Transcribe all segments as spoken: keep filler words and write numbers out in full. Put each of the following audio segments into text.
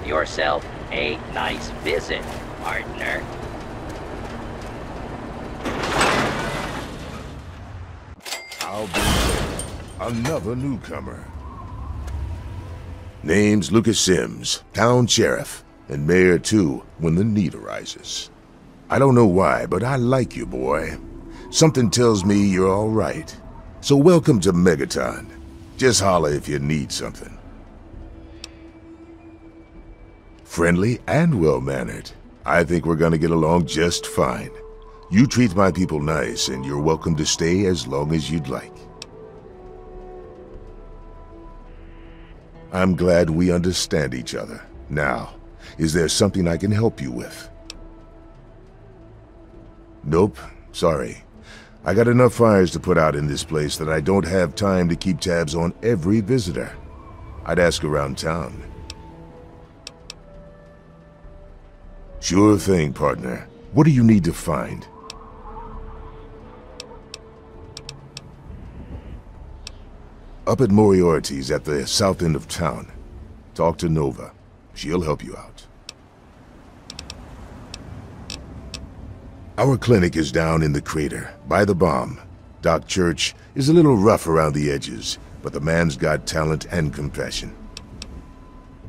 have yourself a nice visit, partner. I'll be there. Another newcomer. Name's Lucas Sims, town sheriff, and mayor too when the need arises. I don't know why, but I like you, boy. Something tells me you're all right. So welcome to Megaton. Just holler if you need something. Friendly and well-mannered. I think we're gonna get along just fine. You treat my people nice, and you're welcome to stay as long as you'd like. I'm glad we understand each other. Now, is there something I can help you with? Nope, sorry. I got enough fires to put out in this place that I don't have time to keep tabs on every visitor. I'd ask around town. Sure thing, partner. What do you need to find? Up at Moriarty's at the south end of town. Talk to Nova. She'll help you out. Our clinic is down in the crater, by the bomb. Doc Church is a little rough around the edges, but the man's got talent and compassion.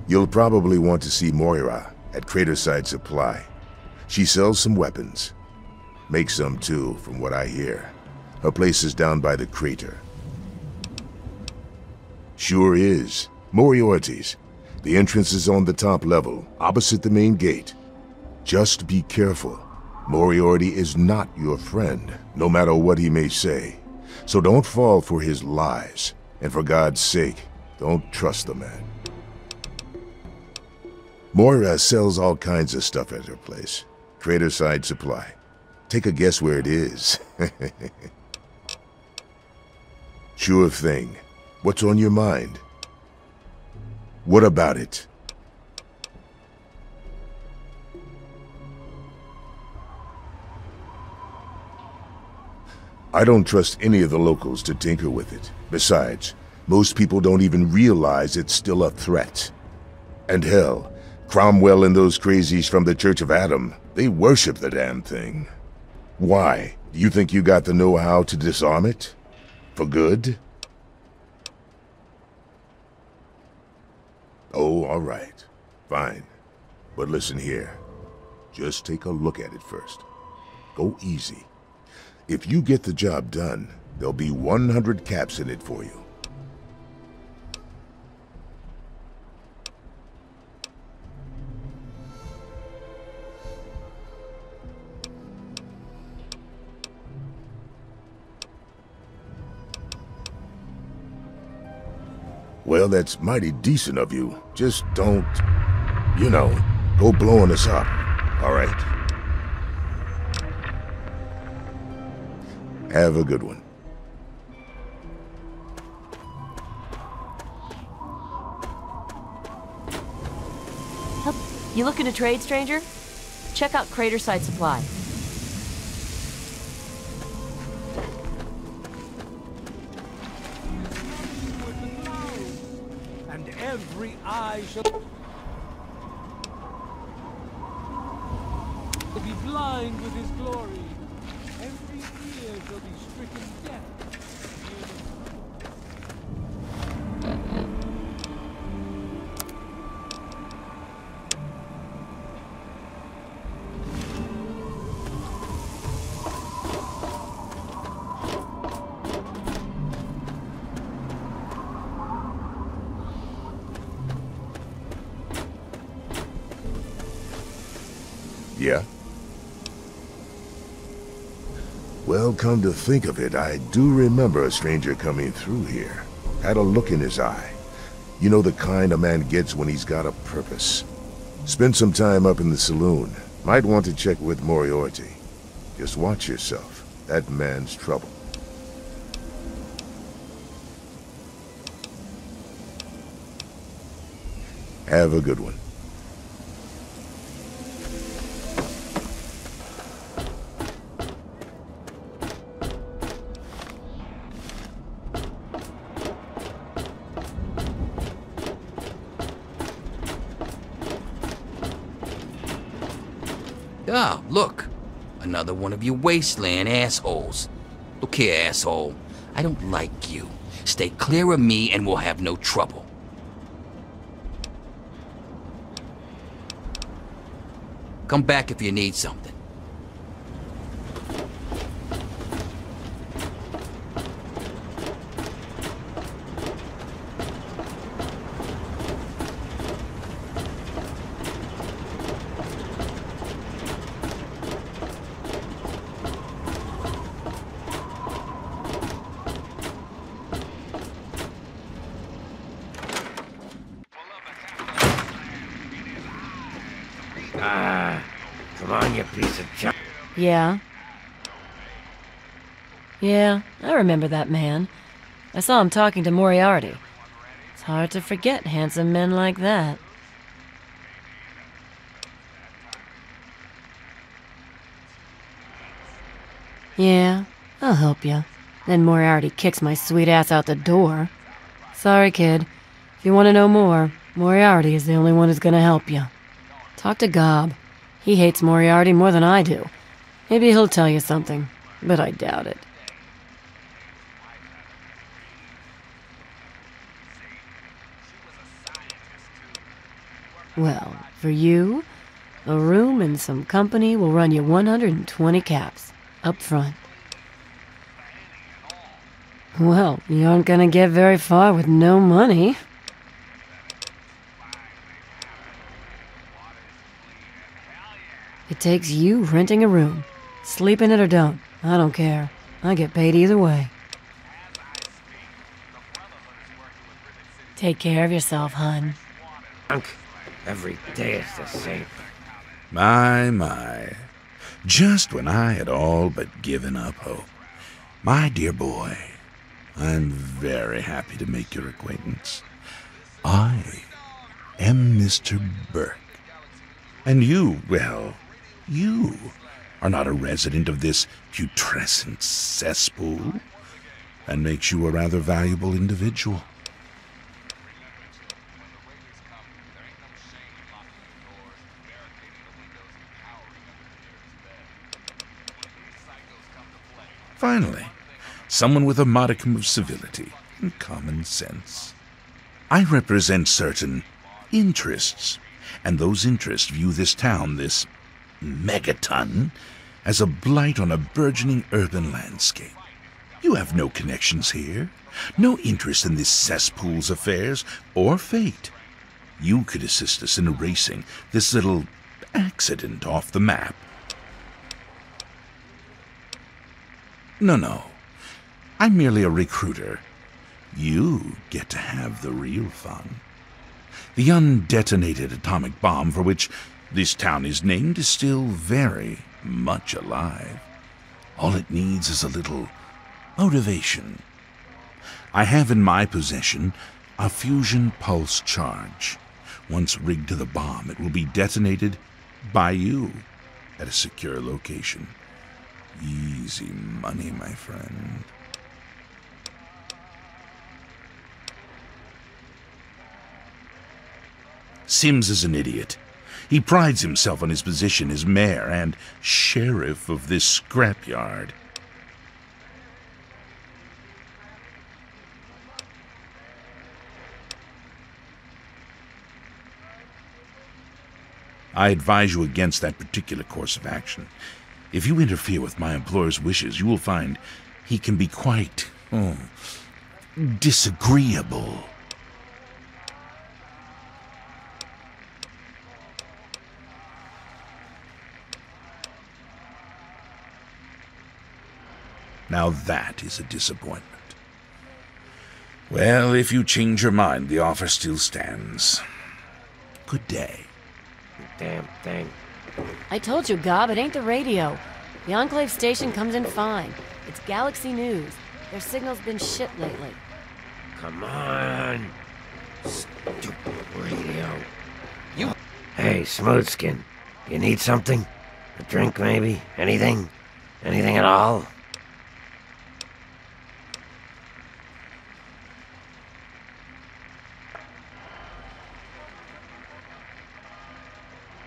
You'll probably want to see Moira at Craterside Supply. She sells some weapons. Makes some too, from what I hear. Her place is down by the crater. Sure is. Moriarty's. The entrance is on the top level, opposite the main gate. Just be careful. Moriarty is not your friend, no matter what he may say. So don't fall for his lies. And for God's sake, don't trust the man. Moira sells all kinds of stuff at her place. Craterside Supply. Take a guess where it is. Sure thing. What's on your mind? What about it? I don't trust any of the locals to tinker with it. Besides, most people don't even realize it's still a threat. And hell, Cromwell and those crazies from the Church of Atom, they worship the damn thing. Why? Do you think you got the know-how to disarm it? For good? Oh, all right. Fine. But listen here. Just take a look at it first. Go easy. If you get the job done, there'll be one hundred caps in it for you. Well, that's mighty decent of you. Just don't, you know, go blowing us up. All right. Have a good one. Help. You looking to trade, stranger? Check out Craterside Supply. Every eye shall be blind with his glory. Every ear shall be stricken deaf. Yeah? Well, come to think of it, I do remember a stranger coming through here. Had a look in his eye. You know the kind a man gets when he's got a purpose. Spend some time up in the saloon. Might want to check with Moriarty. Just watch yourself. That man's trouble. Have a good one. Ah, look. Another one of your wasteland assholes. Look here, asshole. I don't like you. Stay clear of me and we'll have no trouble. Come back if you need something. Yeah. Yeah, I remember that man. I saw him talking to Moriarty. It's hard to forget handsome men like that. Yeah, I'll help you. Then Moriarty kicks my sweet ass out the door. Sorry, kid. If you want to know more, Moriarty is the only one who's gonna help you. Talk to Gob. He hates Moriarty more than I do. Maybe he'll tell you something, but I doubt it. Well, for you, a room and some company will run you one hundred twenty caps, up front. Well, you aren't gonna get very far with no money. It takes you renting a room. Sleep in it or don't, I don't care. I get paid either way. Take care of yourself, hun. Every day it's the same. My, my. Just when I had all but given up hope. My dear boy, I'm very happy to make your acquaintance. I am Mister Burke. And you, well, you... are not a resident of this putrescent cesspool, and makes you a rather valuable individual. Finally, someone with a modicum of civility and common sense. I represent certain interests, and those interests view this town, this Megaton, as a blight on a burgeoning urban landscape. You have no connections here, no interest in this cesspool's affairs or fate. You could assist us in erasing this little accident off the map. No, no. I'm merely a recruiter. You get to have the real fun. The undetonated atomic bomb for which this town is named is still very much alive. All it needs is a little motivation. I have in my possession a fusion pulse charge. Once rigged to the bomb, it will be detonated by you at a secure location. Easy money, my friend. Sims is an idiot. He prides himself on his position as mayor and sheriff of this scrapyard. I advise you against that particular course of action. If you interfere with my employer's wishes, you will find he can be quite, oh, disagreeable. Now that is a disappointment. Well, if you change your mind, the offer still stands. Good day. Damn thing. I told you, Gob, it ain't the radio. The Enclave station comes in fine. It's Galaxy News. Their signal's been shit lately. Come on. Stupid radio. You... Hey, Smoothskin. You need something? A drink, maybe? Anything? Anything at all?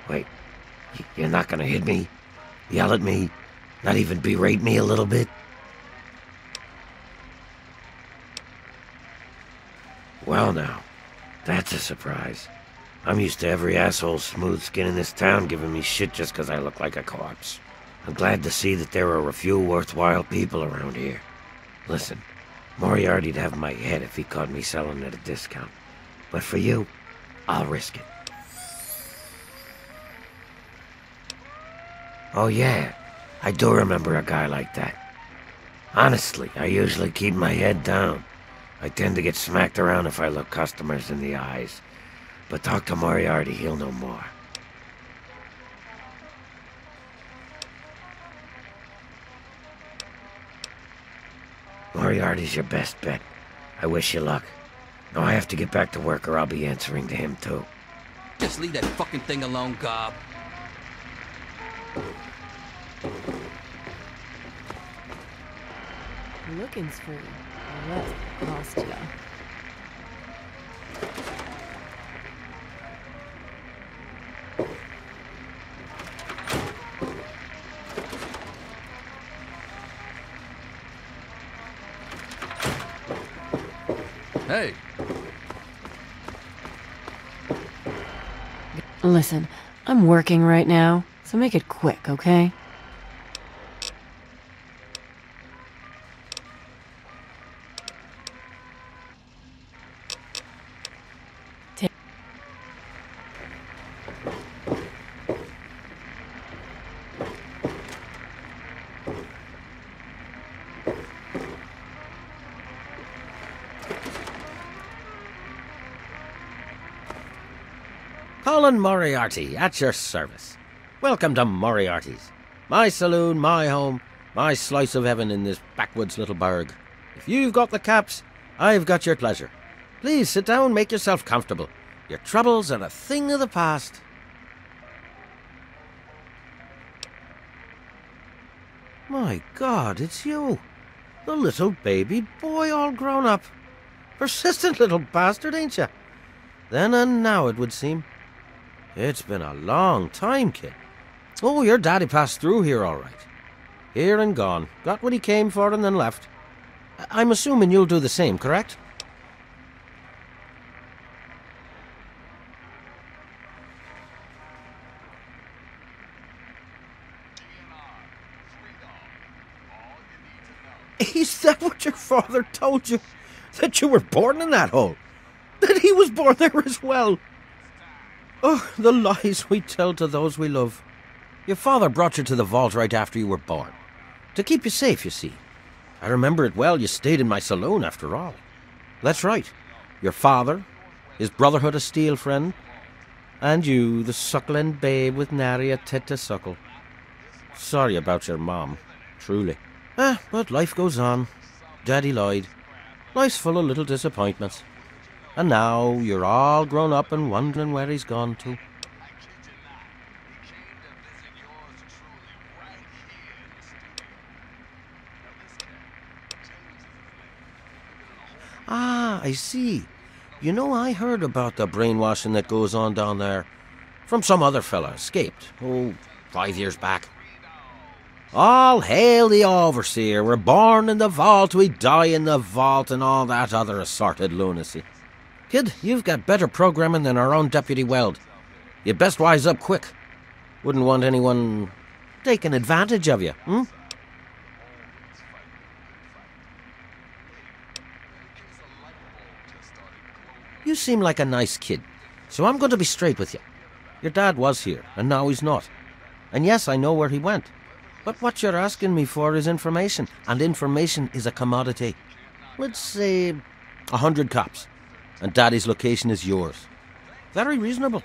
Wait, you're not gonna hit me? yell at me, not even berate me a little bit? Well now, that's a surprise. I'm used to every asshole smooth skin in this town giving me shit just because I look like a corpse. I'm glad to see that there are a few worthwhile people around here. Listen, Moriarty'd have my head if he caught me selling at a discount. But for you, I'll risk it. Oh yeah, I do remember a guy like that. Honestly, I usually keep my head down. I tend to get smacked around if I look customers in the eyes. But talk to Moriarty, he'll know more. Moriarty's your best bet. I wish you luck. Now I have to get back to work or I'll be answering to him too. Just leave that fucking thing alone, Gob. Lookin's free. What cost ya? Hey. Listen, I'm working right now, so make it quick, okay? Colin Moriarty, at your service. Welcome to Moriarty's. My saloon, my home, my slice of heaven in this backwoods little burg. If you've got the caps, I've got your pleasure. Please sit down, make yourself comfortable. Your troubles are a thing of the past. My God, it's you. The little baby boy all grown up. Persistent little bastard, ain't you? Then and now, it would seem. It's been a long time, kid. Oh, your daddy passed through here all right. Here and gone. Got what he came for and then left. I'm assuming you'll do the same, correct? Is that what your father told you? That you were born in that hole? That he was born there as well? Oh, the lies we tell to those we love. Your father brought you to the vault right after you were born. To keep you safe, you see. I remember it well, you stayed in my saloon after all. That's right. Your father, his Brotherhood of Steel friend, and you, the suckling babe with nary a tit to suckle. Sorry about your mom, truly. Ah, but life goes on. Daddy lied. Life's full of little disappointments. And now you're all grown up and wondering where he's gone to. Ah, I see. You know, I heard about the brainwashing that goes on down there. From some other fella, escaped. Oh, five years back. All hail the overseer. We're born in the vault, we die in the vault, and all that other assorted lunacy. Kid, you've got better programming than our own Deputy Weld. You'd best wise up quick. Wouldn't want anyone taking advantage of you, hmm? You seem like a nice kid, so I'm going to be straight with you. Your dad was here, and now he's not. And yes, I know where he went. But what you're asking me for is information, and information is a commodity. Let's say a hundred cops. And Daddy's location is yours. Very reasonable.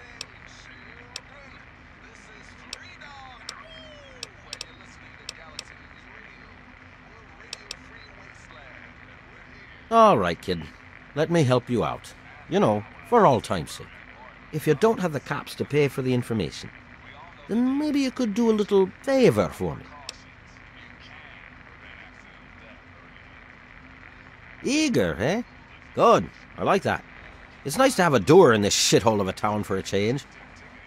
All right, kid. Let me help you out. You know, for all time's sake. If you don't have the cops to pay for the information, then maybe you could do a little favor for me. Eager, eh? Good. I like that. It's nice to have a doer in this shithole of a town for a change.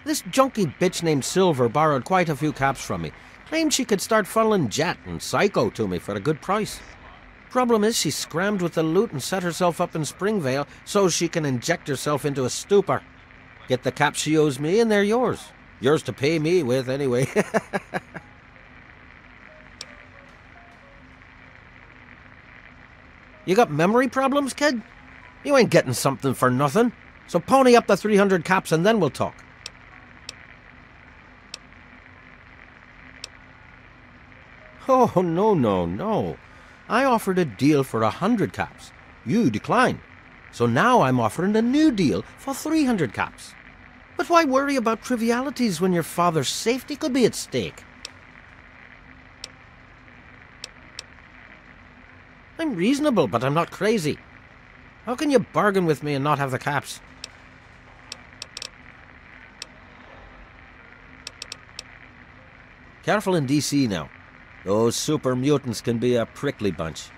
This junky bitch named Silver borrowed quite a few caps from me, Claimed she could start funneling Jet and Psycho to me for a good price. Problem is, she scrammed with the loot and set herself up in Springvale so she can inject herself into a stupor. Get the caps she owes me and they're yours. Yours to pay me with, anyway. You got memory problems, kid? You ain't getting something for nothing. So pony up the three hundred caps and then we'll talk. Oh, no, no, no. I offered a deal for a hundred caps. You declined. So now I'm offering a new deal for three hundred caps. But why worry about trivialities when your father's safety could be at stake? I'm reasonable, but I'm not crazy. How can you bargain with me and not have the caps? Careful in D C now. Those super mutants can be a prickly bunch.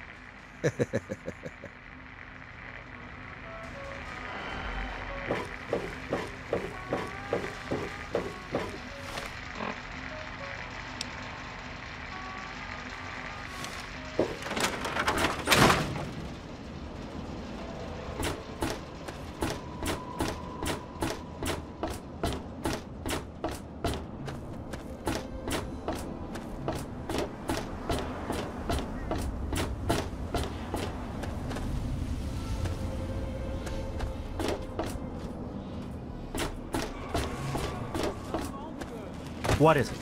What is it?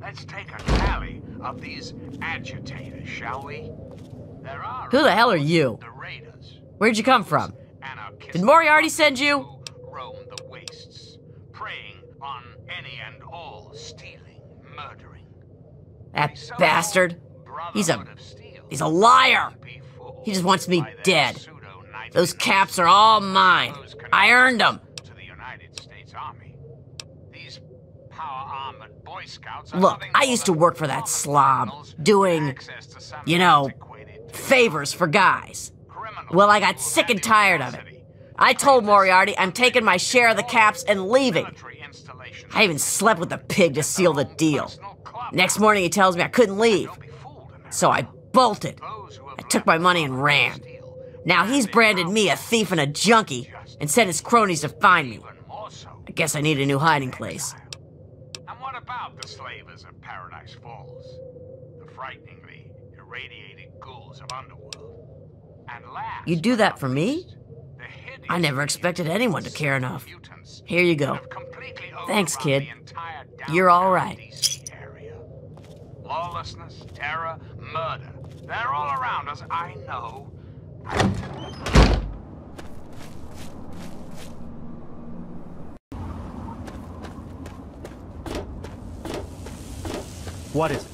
Let's take a tally of these agitators, shall we? There are Who the hell are you? The raiders, Where'd you come from? Did Moriarty send you? Roam the wastes, preying on any and all, stealing, murdering. That bastard. He's a he's a liar. He just wants me dead. Those caps are all mine. I earned them. Look, I used to work for that slob, doing, you know, favors for guys. Well, I got sick and tired of it. I told Moriarty I'm taking my share of the caps and leaving. I even slept with the pig to seal the deal. Next morning he tells me I couldn't leave. So I bolted. I took my money and ran. Now he's branded me a thief and a junkie and sent his cronies to find me. I guess I need a new hiding place. And what about the slavers of Paradise Falls? The frighteningly irradiated ghouls of Underworld? And last, you do that for me? I never expected anyone to care enough. Here you go. Thanks, kid. You're all right. Lawlessness, terror, murder. They're all around us, I know. What is it?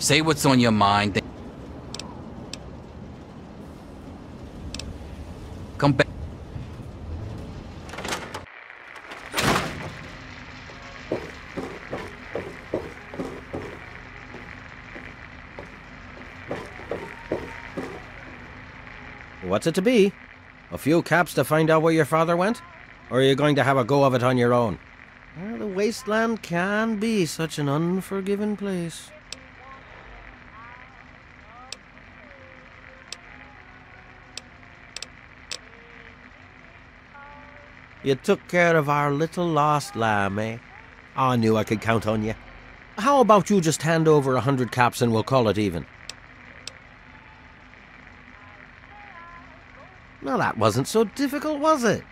Say what's on your mind. Come back. What's it to be? A few caps to find out where your father went? Or are you going to have a go of it on your own? Well, the wasteland can be such an unforgiving place. You took care of our little lost lamb, eh? I knew I could count on you. How about you just hand over a hundred caps and we'll call it even? Well, that wasn't so difficult, was it?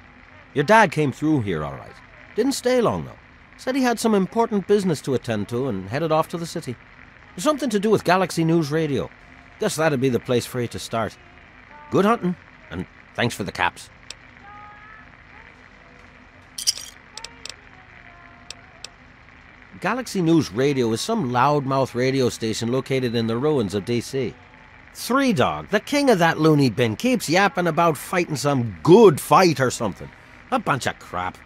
Your dad came through here all right. Didn't stay long, though. Said he had some important business to attend to and headed off to the city. Something to do with Galaxy News Radio. Guess that'd be the place for you to start. Good hunting, and thanks for the caps. Galaxy News Radio is some loudmouth radio station located in the ruins of D C. Three Dog, the king of that loony bin, keeps yapping about fighting some good fight or something. A bunch of crap.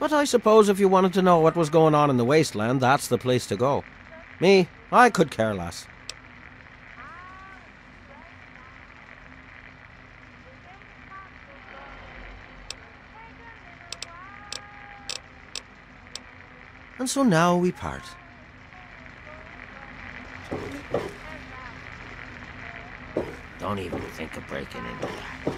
But I suppose if you wanted to know what was going on in the wasteland, that's the place to go. Me, I could care less. And so now we part. Don't even think of breaking into that.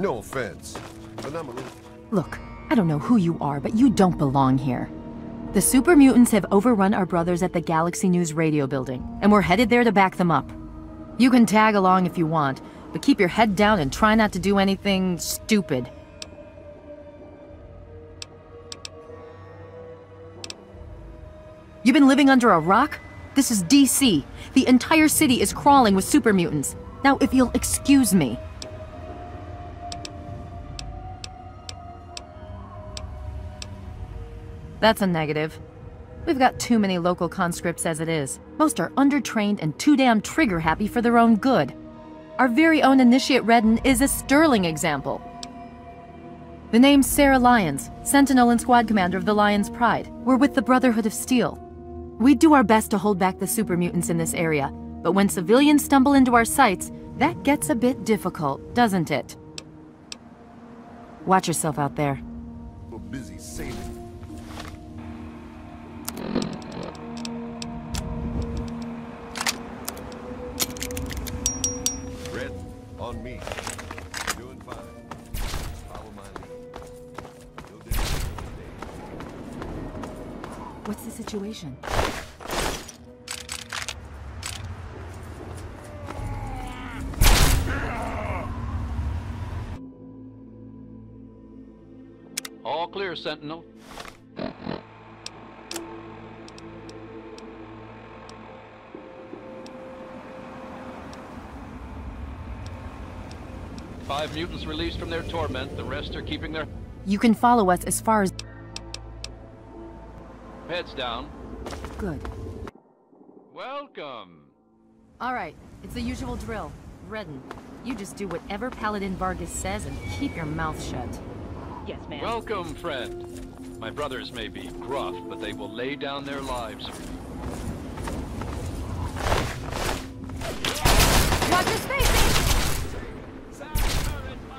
No offense, but I'm a little... Look, I don't know who you are, but you don't belong here. The super mutants have overrun our brothers at the Galaxy News Radio building, and we're headed there to back them up. You can tag along if you want, but keep your head down and try not to do anything stupid. You've been living under a rock? This is D C. The entire city is crawling with super mutants. Now, if you'll excuse me. That's a negative. We've got too many local conscripts as it is. Most are undertrained and too damn trigger-happy for their own good. Our very own initiate Reddin is a sterling example. The name's Sarah Lyons, Sentinel and Squad Commander of the Lions Pride. We're with the Brotherhood of Steel. We do our best to hold back the super mutants in this area, but when civilians stumble into our sights, that gets a bit difficult, doesn't it? Watch yourself out there. We're busy saving. Red, on me. Doing fine. Follow my lead. No difference today. What's the situation? All clear, Sentinel. Five mutants released from their torment, the rest are keeping their... You can follow us as far as... Heads down. Good. Welcome. All right, it's the usual drill. Reddin, you just do whatever Paladin Vargas says and keep your mouth shut. Yes, ma'am. Welcome, friend. My brothers may be gruff, but they will lay down their lives for you. Watch your space! Let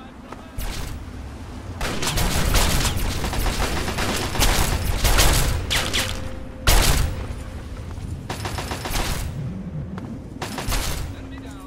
me down.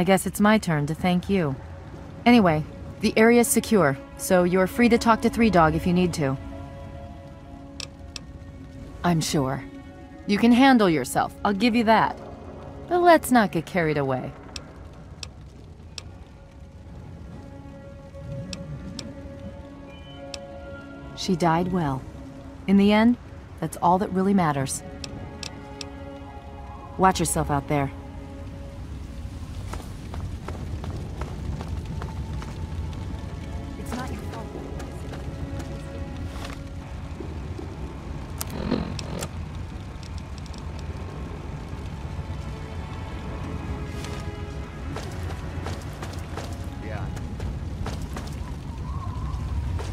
I guess it's my turn to thank you. Anyway, the area's secure, so you're free to talk to Three Dog if you need to. I'm sure. You can handle yourself, I'll give you that. But let's not get carried away. She died well. In the end, that's all that really matters. Watch yourself out there. It's not your fault. Yeah.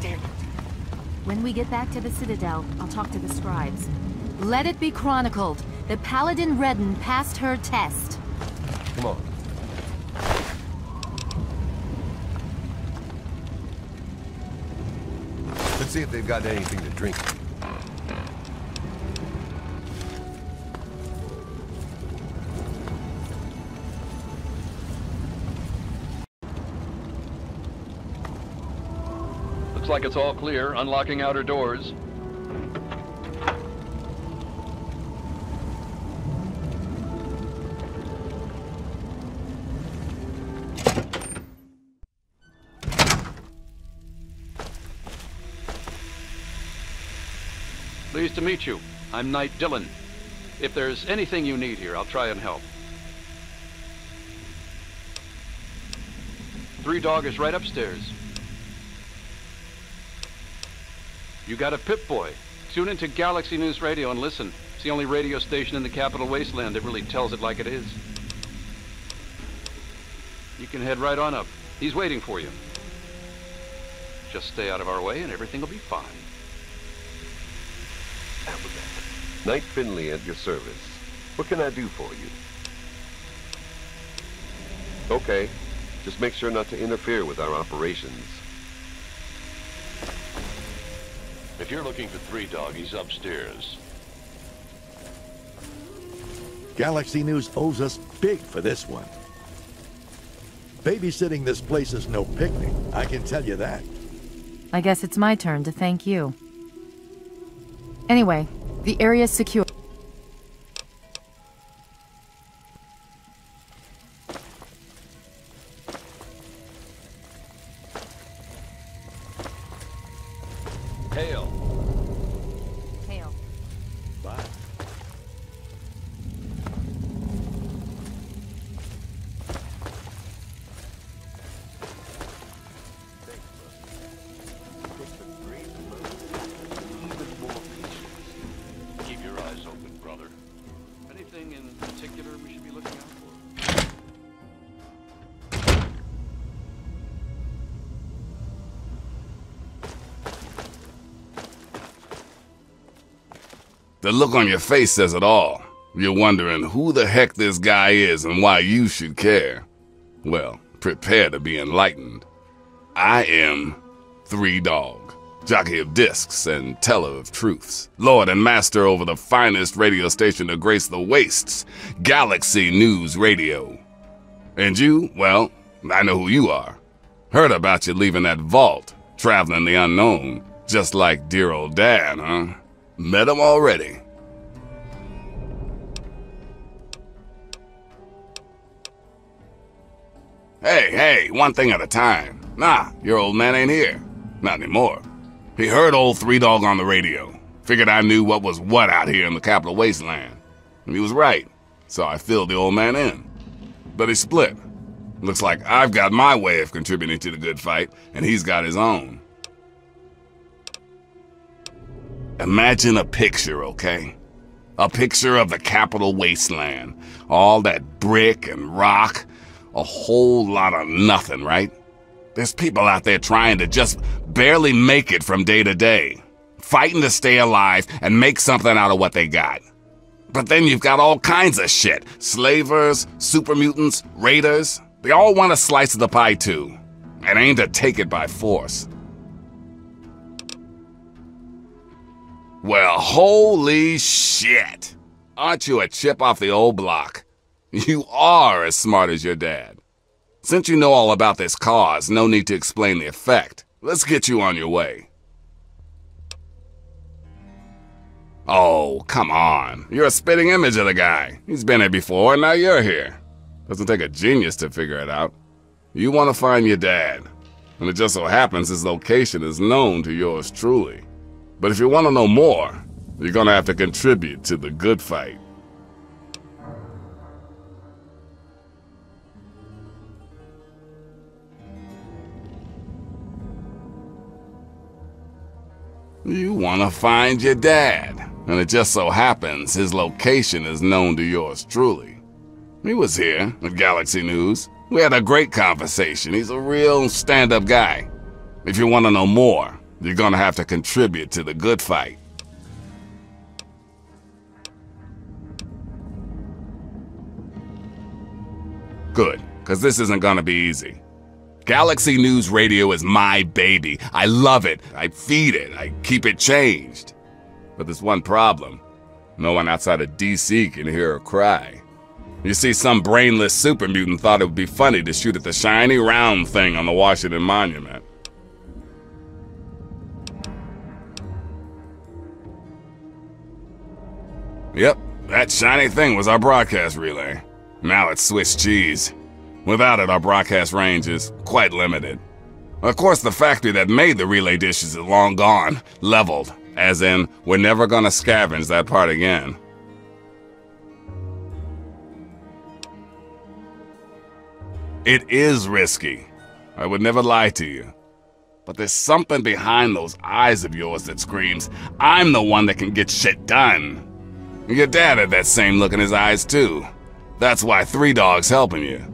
Damn it. When we get back to the Citadel, I'll talk to the scribes. Let it be chronicled that Paladin Reddin passed her test. Come on. Let's see if they've got anything to drink. Looks like it's all clear, unlocking outer doors. Pleased to meet you. I'm Knight Dillon. If there's anything you need here, I'll try and help. Three Dog is right upstairs. You got a Pip-Boy. Tune into Galaxy News Radio and listen. It's the only radio station in the Capital Wasteland that really tells it like it is. You can head right on up. He's waiting for you. Just stay out of our way and everything will be fine. Knight Finley at your service. What can I do for you? Okay. Just make sure not to interfere with our operations. If you're looking for Three Dog, he's upstairs. Galaxy News owes us big for this one. Babysitting this place is no picnic, I can tell you that. I guess it's my turn to thank you. Anyway, the area's secure. Hail. Hail. Bye. The look on your face says it all. You're wondering who the heck this guy is and why you should care. Well, prepare to be enlightened. I am Three Dog, jockey of discs and teller of truths, lord and master over the finest radio station to grace the wastes, Galaxy News Radio. And you, well, I know who you are. Heard about you leaving that vault, traveling the unknown, just like dear old dad, huh? Met him already. Hey, hey, one thing at a time. Nah, your old man ain't here. Not anymore. He heard old Three Dog on the radio. Figured I knew what was what out here in the Capital Wasteland. And he was right, so I filled the old man in. But he split. Looks like I've got my way of contributing to the good fight, and he's got his own. Imagine a picture, okay? A picture of the Capital Wasteland. All that brick and rock. A whole lot of nothing, right? There's people out there trying to just barely make it from day to day. Fighting to stay alive and make something out of what they got. But then you've got all kinds of shit. Slavers, super mutants, raiders. They all want a slice of the pie too. And aim to take it by force. Well, holy shit! Aren't you a chip off the old block? You are as smart as your dad. Since you know all about this cause, no need to explain the effect. Let's get you on your way. Oh, come on. You're a spitting image of the guy. He's been here before, and now you're here. Doesn't take a genius to figure it out. You want to find your dad. And it just so happens his location is known to yours truly. But if you want to know more, you're gonna have to contribute to the good fight. You want to find your dad, and it just so happens his location is known to yours truly. He was here at Galaxy News. We had a great conversation. He's a real stand-up guy. If you want to know more, you're gonna have to contribute to the good fight. Good, because this isn't gonna be easy. Galaxy News Radio is my baby. I love it, I feed it, I keep it changed. But there's one problem. No one outside of D C can hear her cry. You see, some brainless super mutant thought it would be funny to shoot at the shiny round thing on the Washington Monument. Yep, that shiny thing was our broadcast relay. Now it's Swiss cheese. Without it, our broadcast range is quite limited. Of course, the factory that made the relay dishes is long gone, leveled, as in, we're never gonna scavenge that part again. It is risky. I would never lie to you. But there's something behind those eyes of yours that screams, I'm the one that can get shit done. Your dad had that same look in his eyes too. That's why Three Dog's helping you.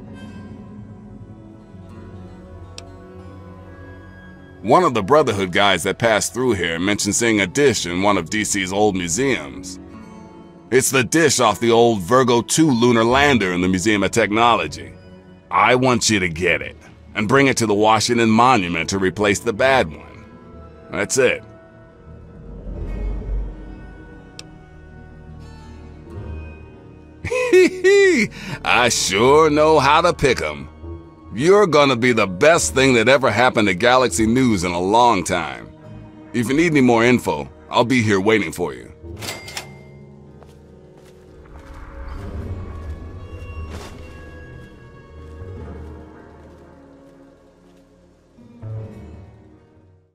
One of the Brotherhood guys that passed through here mentioned seeing a dish in one of D C's old museums. It's the dish off the old Virgo two lunar lander in the Museum of Technology. I want you to get it and bring it to the Washington Monument to replace the bad one. That's it. Hee I sure know how to pick 'em. You're gonna be the best thing that ever happened to Galaxy News in a long time. If you need any more info, I'll be here waiting for you.